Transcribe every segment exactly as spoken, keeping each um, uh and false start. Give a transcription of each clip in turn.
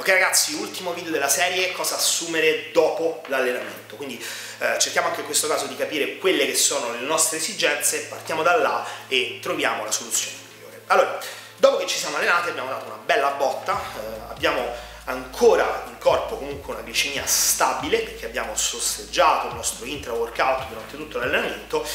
Ok ragazzi, ultimo video della serie, cosa assumere dopo l'allenamento, quindi eh, cerchiamo anche in questo caso di capire quelle che sono le nostre esigenze, partiamo da là e troviamo la soluzione migliore. Allora, dopo che ci siamo allenati abbiamo dato una bella botta, eh, abbiamo ancora in corpo comunque una glicemia stabile perché abbiamo sorseggiato il nostro intra-workout durante tutto l'allenamento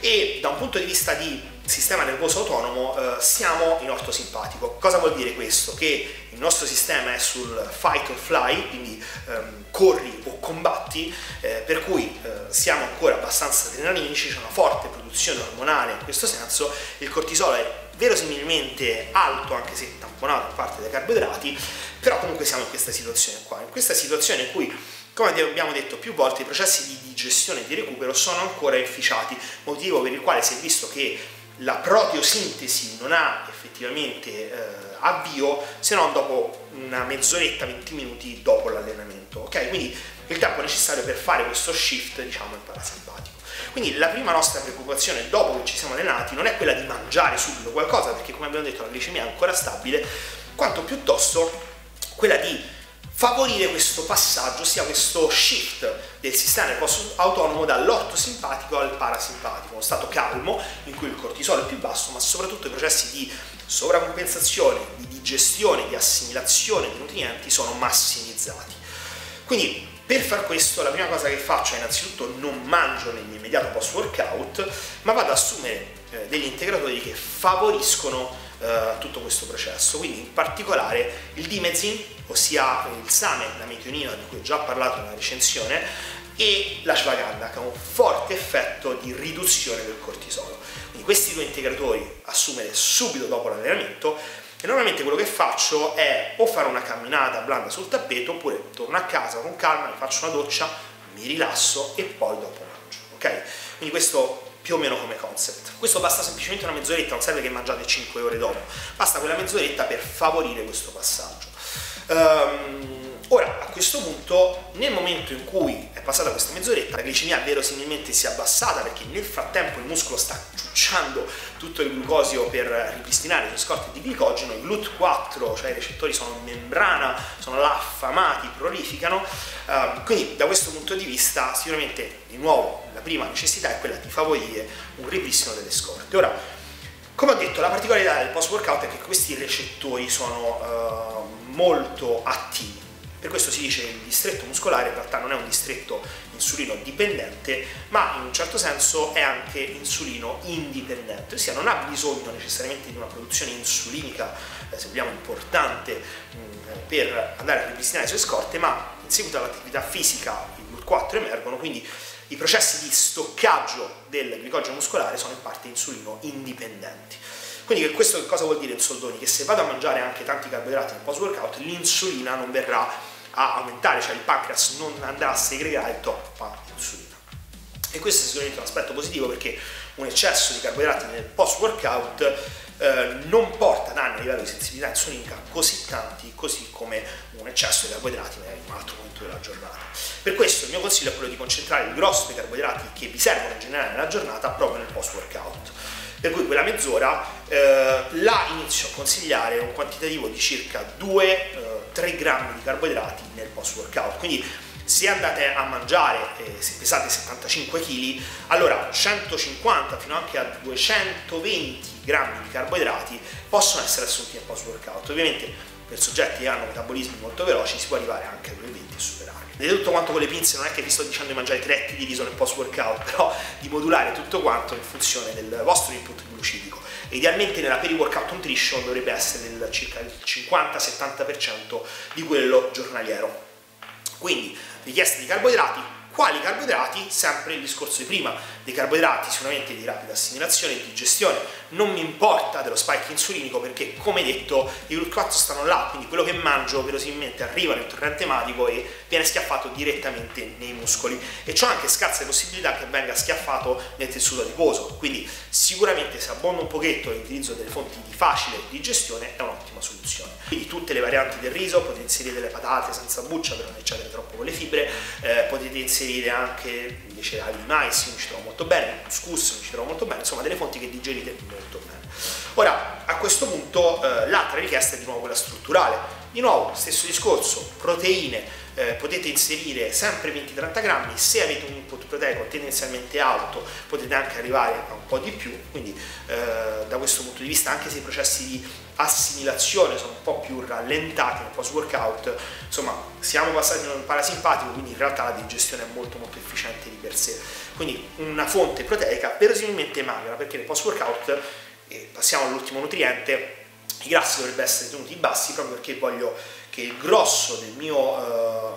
e da un punto di vista di sistema nervoso autonomo eh, siamo in ortosimpatico. Cosa vuol dire questo? Che il nostro sistema è sul fight or fly, quindi ehm, corri o combatti, eh, per cui eh, siamo ancora abbastanza adrenalinici, c'è una forte produzione ormonale in questo senso, il cortisolo è verosimilmente alto anche se tamponato in parte dai carboidrati, però comunque siamo in questa situazione qua, in questa situazione in cui, come abbiamo detto più volte, i processi di digestione e di recupero sono ancora efficiati, motivo per il quale si è visto che la proteosintesi non ha effettivamente eh, avvio se non dopo una mezz'oretta, venti minuti dopo l'allenamento, ok? Quindi il tempo necessario per fare questo shift, diciamo, in parasimpatico. Quindi la prima nostra preoccupazione dopo che ci siamo allenati non è quella di mangiare subito qualcosa, perché come abbiamo detto la glicemia è ancora stabile, quanto piuttosto quella di favorire questo passaggio, ossia questo shift del sistema nervoso autonomo dall'ortosimpatico al parasimpatico, uno stato calmo in cui il cortisolo è più basso, ma soprattutto i processi di sovracompensazione, di digestione, di assimilazione di nutrienti sono massimizzati. Quindi per far questo la prima cosa che faccio è innanzitutto non mangio nell'immediato post workout, ma vado ad assumere degli integratori che favoriscono Uh, tutto questo processo, quindi in particolare il dimezin, ossia il SAMe, la metionina di cui ho già parlato nella recensione, e l'ashwagandha, che ha un forte effetto di riduzione del cortisolo. Quindi questi due integratori assumere subito dopo l'allenamento, e normalmente quello che faccio è o fare una camminata blanda sul tappeto, oppure torno a casa con calma, mi faccio una doccia, mi rilasso e poi dopo mangio, ok? Quindi questo più o meno come concept. Questo basta semplicemente una mezz'oretta, non serve che mangiate cinque ore dopo, basta quella mezz'oretta per favorire questo passaggio. Um, ora, a questo punto, nel momento in cui è passata questa mezz'oretta, la glicemia verosimilmente si è abbassata perché nel frattempo il muscolo sta ciucciando tutto il glucosio per ripristinare le scorte di glicogeno, i glut quattro, cioè i recettori sono in membrana, sono là affamati, prolificano, um, quindi da questo punto di vista sicuramente, di nuovo, la prima necessità è quella di favorire un ripristino delle scorte. Ora, come ho detto, la particolarità del post-workout è che questi recettori sono eh, molto attivi, per questo si dice che il distretto muscolare in realtà non è un distretto insulino dipendente, ma in un certo senso è anche insulino indipendente, ossia non ha bisogno necessariamente di una produzione insulinica, eh, se vogliamo, importante mh, per andare a ripristinare le sue scorte, ma in seguito all'attività fisica i glut quattro emergono, quindi i processi di stoccaggio del glicogeno muscolare sono in parte insulino indipendenti. Quindi questo che cosa vuol dire in soldoni? Che se vado a mangiare anche tanti carboidrati nel post workout, l'insulina non verrà a aumentare, cioè il pancreas non andrà a segregare troppa insulina. E questo è sicuramente un aspetto positivo, perché un eccesso di carboidrati nel post workout eh, non porta danni a livello di sensibilità insulinica così tanti, così come un eccesso di carboidrati magari in un altro momento della giornata. Per questo il mio consiglio è quello di concentrare il grosso dei carboidrati che vi servono in generale nella giornata proprio nel post workout, per cui quella mezz'ora eh, la inizio a consigliare un quantitativo di circa due tre grammi di carboidrati nel post workout. Quindi se andate a mangiare, eh, se pesate settantacinque chili, allora centocinquanta fino anche a duecentoventi grammi di carboidrati possono essere assunti nel post workout. Ovviamente per soggetti che hanno metabolismi molto veloci si può arrivare anche a duecentoventi e superarli. Vedete tutto quanto con le pinze, non è che vi sto dicendo di mangiare tre etti di riso nel post workout, però di modulare tutto quanto in funzione del vostro input glucidico. Idealmente nella peri-workout nutrition dovrebbe essere del circa il cinquanta settanta per cento di quello giornaliero. Quindi richiesta di carboidrati, quali carboidrati? Sempre il discorso di prima, dei carboidrati sicuramente di rapida assimilazione e digestione, non mi importa dello spike insulinico perché come detto i glut quattro stanno là, quindi quello che mangio verosimilmente arriva nel torrente ematico e viene schiaffato direttamente nei muscoli, e c'ho anche scarse possibilità che venga schiaffato nel tessuto adiposo, quindi sicuramente se abbonda un pochetto l'utilizzo delle fonti di facile digestione è un'ottima soluzione. Quindi tutte le varianti del riso, potete inserire delle patate senza buccia per non eccedere troppo con le fibre, eh, potete inserire anche dei cereali di mais, mi ci trovo molto bene, couscous, mi ci trovo molto bene, insomma delle fonti che digerite molto bene. Ora, a questo punto eh, l'altra richiesta è di nuovo quella strutturale, Di nuovo, stesso discorso, proteine, eh, potete inserire sempre venti trenta grammi, se avete un input proteico tendenzialmente alto potete anche arrivare a un po' di più, quindi eh, da questo punto di vista anche se i processi di assimilazione sono un po' più rallentati nel post workout, insomma siamo passati in un parasimpatico, quindi in realtà la digestione è molto molto efficiente di per sé, quindi una fonte proteica verosimilmente magra, perché nel post workout eh, passiamo all'ultimo nutriente, i grassi dovrebbero essere tenuti bassi proprio perché voglio che il grosso del mio eh,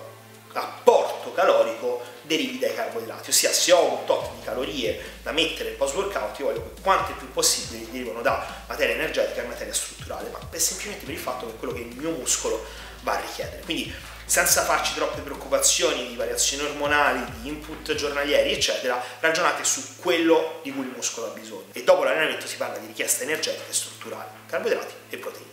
apporto calorico derivi dai carboidrati, ossia se ho un tot di calorie da mettere nel post workout io voglio che quanto più possibile derivano da materia energetica e materia strutturale, ma per, semplicemente per il fatto che è quello che il mio muscolo va a richiedere, quindi senza farci troppe preoccupazioni di variazioni ormonali, di input giornalieri eccetera, ragionate su quello di cui il muscolo ha bisogno e dopo l'allenamento si parla di richiesta energetica e strutturale, carboidrati e proteine.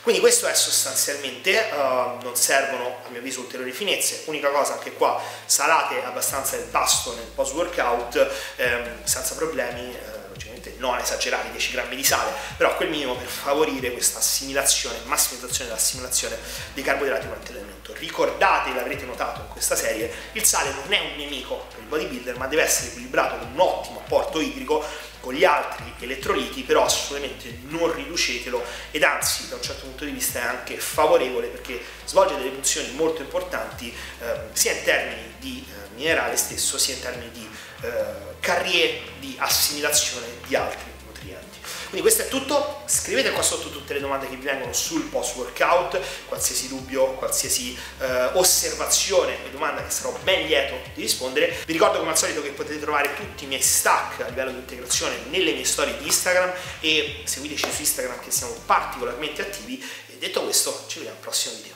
Quindi questo è sostanzialmente, uh, non servono a mio avviso ulteriori finezze, unica cosa anche qua, salate abbastanza il pasto nel post workout ehm, senza problemi, eh, logicamente non esagerate, dieci grammi di sale, però quel minimo per favorire questa assimilazione, massimizzazione dell'assimilazione dei carboidrati durante l'allenamento. Ricordate, l'avrete notato in questa serie, il sale non è un nemico per il bodybuilder, ma deve essere equilibrato con un ottimo apporto idrico, con gli altri elettroliti, però assolutamente non riducetelo ed anzi da un certo punto di vista è anche favorevole perché svolge delle funzioni molto importanti eh, sia in termini di eh, minerale stesso sia in termini di eh, carriere di assimilazione di altri nutrienti. Quindi questo è tutto, scrivete qua sotto tutte le domande che vi vengono sul post workout, qualsiasi dubbio, qualsiasi eh, osservazione e domanda che sarò ben lieto di rispondere. Vi ricordo come al solito che potete trovare tutti i miei stack a livello di integrazione nelle mie storie di Instagram e seguiteci su Instagram che siamo particolarmente attivi e detto questo ci vediamo al prossimo video.